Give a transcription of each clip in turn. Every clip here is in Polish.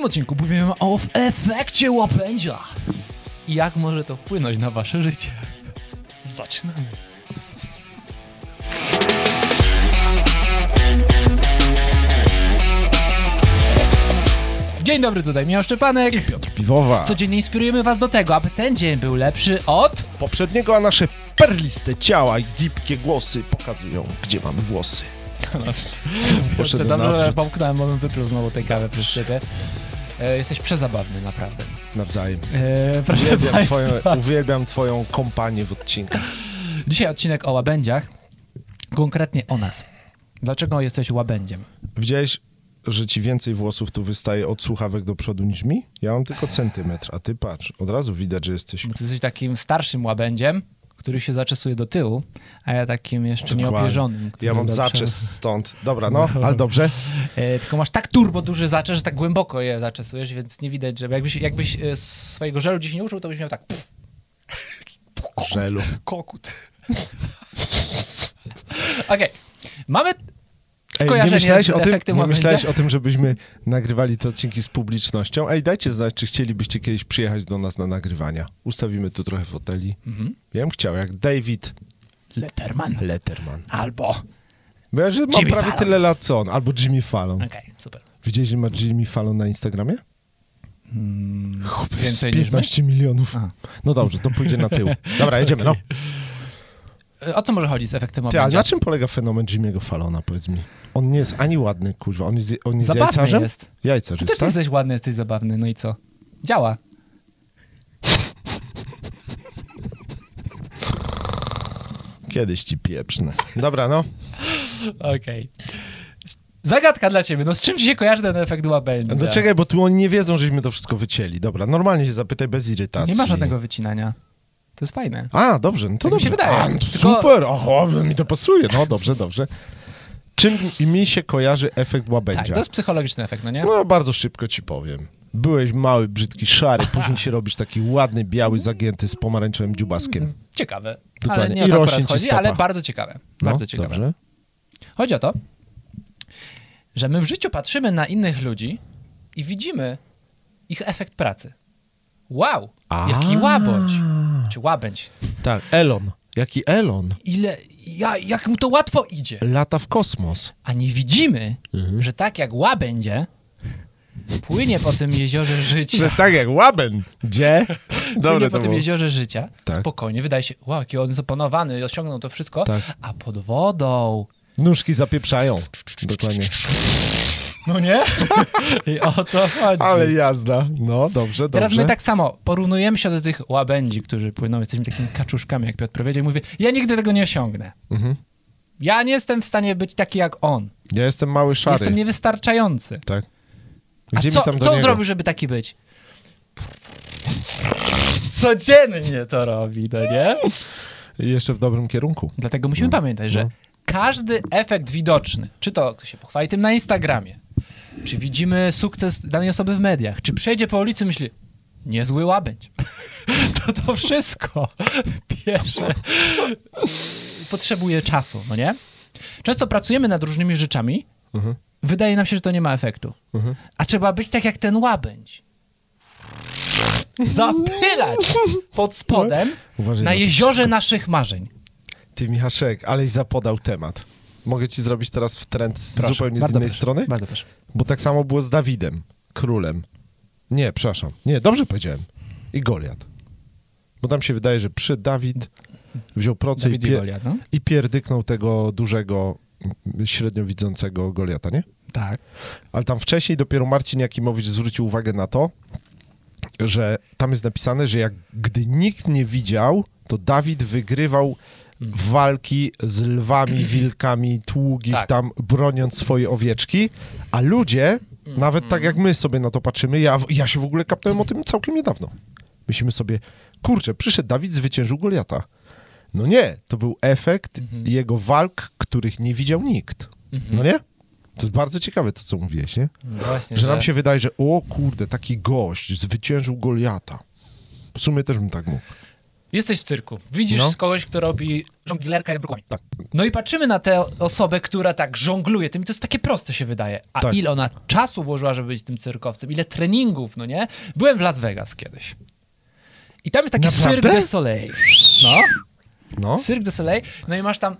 tym odcinku mówimy o efekcie łabędzia. I jak może to wpłynąć na wasze życie? Zaczynamy. Dzień dobry, tutaj Michał Szczepanek i Piotr Piwowar. Codziennie inspirujemy was do tego, aby ten dzień był lepszy od poprzedniego, a nasze perliste ciała i dzipkie głosy pokazują, gdzie mamy włosy. Dobrze, dobrze, połknąłem, bo bym wypluł znowu tej kawy przez ciebie. Jesteś przezabawny, naprawdę. Nawzajem. Proszę uwielbiam twoją kompanię w odcinkach. Dzisiaj odcinek o łabędziach, konkretnie o nas. Dlaczego jesteś łabędziem? Widziałeś, że ci więcej włosów tu wystaje od słuchawek do przodu niż mi? Ja mam tylko centymetr, a ty patrz, od razu widać, że jesteś... Ty jesteś takim starszym łabędziem, który się zaczesuje do tyłu, a ja takim jeszcze nieopierzonym. Ja mam zaczes stąd. Dobra, no, ale dobrze. Tylko masz tak turbo duży zaczes, że tak głęboko je zaczesujesz, więc nie widać, że jakbyś swojego żelu gdzieś nie użył, to byś miał tak... Żelu. Kokut. Okej. Mamy... Ej, nie myślałeś o tym, żebyśmy nagrywali te odcinki z publicznością? Ej, dajcie znać, czy chcielibyście kiedyś przyjechać do nas na nagrywania. Ustawimy tu trochę foteli. Ja bym chciał, jak David Letterman. Albo ja, że mam prawie tyle lat co on. Albo Jimmy Fallon. Okej, super. Widziałeś, że ma Jimmy Fallon na Instagramie? Więcej 15 milionów. Aha. No dobrze, to pójdzie na tył. Dobra, jedziemy, okay. O co może chodzić z efektem łabędzia? Ty, a na czym polega fenomen Jimmy'ego Fallona, powiedz mi? On nie jest ani ładny, kurwa, on jest jajcarzem? Jest. Jajcarz jest, tak? Ty jesteś ładny, jesteś zabawny, no i co? Działa. Kiedyś ci pieprzny. Dobra, no. Okej. Zagadka dla ciebie, no z czym ci się kojarzy ten efekt łabędzia? No czekaj, bo tu oni nie wiedzą, żeśmy to wszystko wycięli. Dobra, normalnie się zapytaj, bez irytacji. Nie ma żadnego wycinania. To jest fajne. A, dobrze, no to tak dobrze. Mi się wydaje. A, no to super, oho, mi to pasuje. No dobrze, dobrze. Czym mi się kojarzy efekt łabędzia? Tak, to jest psychologiczny efekt, no nie? No, bardzo szybko ci powiem. Byłeś mały, brzydki, szary, później się robisz taki ładny, biały, zagięty z pomarańczowym dziubaskiem. Ciekawe. Dokładnie. Ale nie i o to akurat chodzi, ale bardzo ciekawe. Bardzo ciekawe. Dobrze. Chodzi o to, że my w życiu patrzymy na innych ludzi i widzimy ich efekt pracy. Wow, jaki łabędź. Czy łabędź. Tak, Elon. Jaki Elon? Jak mu to łatwo idzie. Lata w kosmos. A nie widzimy, że tak jak łabędzie płynie po tym jeziorze życia. Że tak jak łabędzie płynie po tym jeziorze życia. Tak. Spokojnie, wydaje się, wow, jaki on zapanowany, osiągnął to wszystko, tak. A pod wodą... Nóżki zapieprzają. Dokładnie. No nie? I o to chodzi. Ale jazda. No, dobrze, dobrze. Teraz my tak samo porównujemy się do tych łabędzi, którzy płyną. Jesteśmy takimi kaczuszkami, jak Piotr powiedział. I mówię, ja nigdy tego nie osiągnę. Ja nie jestem w stanie być taki jak on. Ja jestem mały, szary. Jestem niewystarczający. Tak. A co zrobił, żeby taki być? Codziennie to robi, to nie? I jeszcze w dobrym kierunku. Dlatego musimy pamiętać, że każdy efekt widoczny, czy to ktoś się pochwali tym na Instagramie, czy widzimy sukces danej osoby w mediach, czy przejdzie po ulicy i myśli, niezły łabędź. To wszystko bierze. Potrzebuje czasu, no nie? Często pracujemy nad różnymi rzeczami, wydaje nam się, że to nie ma efektu. A trzeba być tak jak ten łabędź. Zapylać pod spodem na jeziorze naszych marzeń. Ty, Michaszek, aleś zapodał temat. Mogę ci zrobić teraz wtręt zupełnie z innej strony? Bardzo proszę. Bo tak samo było z Dawidem, królem. Nie, przepraszam. Nie, dobrze powiedziałem. I Goliat. Bo tam się wydaje, że Dawid wziął procę i pierdyknął tego dużego, średniowidzącego Goliata, nie? Tak. Ale tam wcześniej dopiero Marcin Jakimowicz zwrócił uwagę na to, że tam jest napisane, że gdy nikt nie widział, to Dawid wygrywał walki z lwami, wilkami, tługich tam, broniąc swoje owieczki, a ludzie, nawet tak jak my sobie na to patrzymy, ja się w ogóle kapnąłem o tym całkiem niedawno. Myślimy sobie, kurczę, przyszedł Dawid, zwyciężył Goliata. No nie, to był efekt jego walk, których nie widział nikt. No nie? To jest bardzo ciekawe to, co mówiłeś, nie? No właśnie, że nam się wydaje, że o kurde, taki gość zwyciężył Goliata. W sumie też bym tak mógł. Jesteś w cyrku. Widzisz kogoś, kto robi żonglerkę jabłkami. Tak. No i patrzymy na tę osobę, która tak żongluje tym i to jest takie proste się wydaje. A ile ona czasu włożyła, żeby być tym cyrkowcem? Ile treningów, no nie? Byłem w Las Vegas kiedyś. I tam jest taki Cirque du Soleil. Cirque du Soleil. No i masz tam...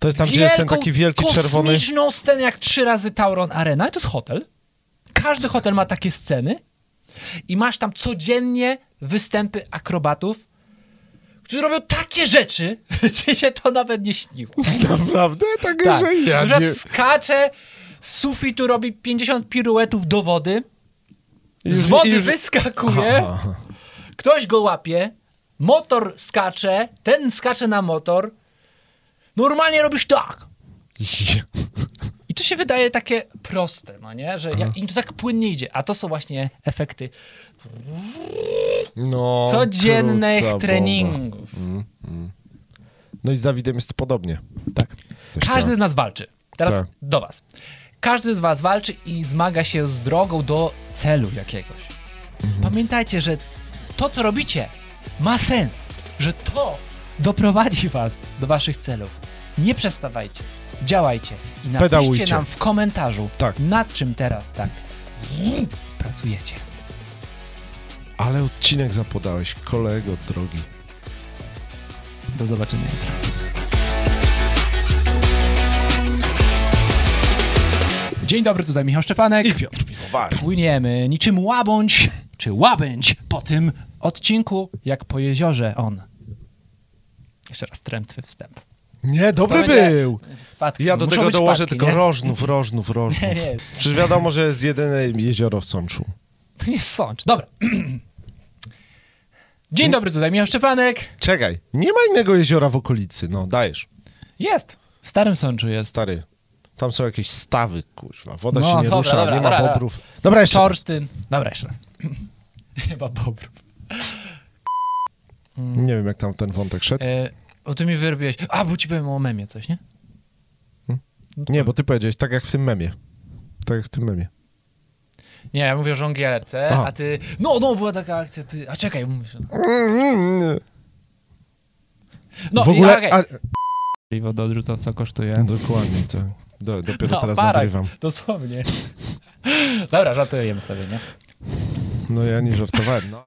To jest tam, gdzie jest ten taki wielki czerwony... kosmiczną scenę jak 3 razy Tauron Arena. I to jest hotel. Każdy hotel ma takie sceny. I masz tam codziennie występy akrobatów, którzy robią takie rzeczy, że się to nawet nie śniło. Naprawdę? Tak, że ja nie... Skacze, z sufitu robi 50 piruetów do wody, z wody wyskakuje, ktoś go łapie, motor skacze, ten skacze na motor. Normalnie robisz tak. I to się wydaje takie proste, no nie? Że im to tak płynnie idzie. A to są właśnie efekty codziennych treningów. No i z Dawidem jest podobnie. Tak. Każdy z nas walczy. Teraz do was. Każdy z was walczy i zmaga się z drogą do celu jakiegoś. Pamiętajcie, że to, co robicie, ma sens. Że to doprowadzi was do waszych celów. Nie przestawajcie. Działajcie i napiszcie nam w komentarzu, nad czym teraz pracujecie. Ale odcinek zapodałeś, kolego drogi. Do zobaczenia jutro. Dzień dobry, tutaj Michał Szczepanek i Piotr Piwowar. Płyniemy niczym łabędź, czy łabędź po tym odcinku, jak po jeziorze on. Jeszcze raz trętwy wstęp. Nie, dobry był! Ja do tego dołożę tylko Rożnów. Przecież wiadomo, że jest jedyne jezioro w Sączu. To nie jest Sącz, dobra. Dzień dobry, tutaj Michał Szczepanek. Czekaj, nie ma innego jeziora w okolicy, no dajesz. Jest, w Starym Sączu jest. Stary, tam są jakieś stawy, kurwa, woda się nie rusza, nie ma bobrów. Dobra, jeszcze. Czorsztyn. Dobra, jeszcze. Nie ma bobrów. Nie wiem, jak tam ten wątek szedł. O ty mi wyrobiłeś. A, bo ci powiem o memie coś, nie? Nie, bo ty powiedziałeś, tak jak w tym memie. Tak jak w tym memie. Nie, ja mówię o żonglierce, a ty... No, była taka akcja, ty... A czekaj, mówisz... No, w ogóle... I piwo do odrzutowca kosztuje. Dokładnie, tak. Dopiero teraz nagrywam. Dosłownie. Dobra, żartujemy sobie, nie? No, ja nie żartowałem,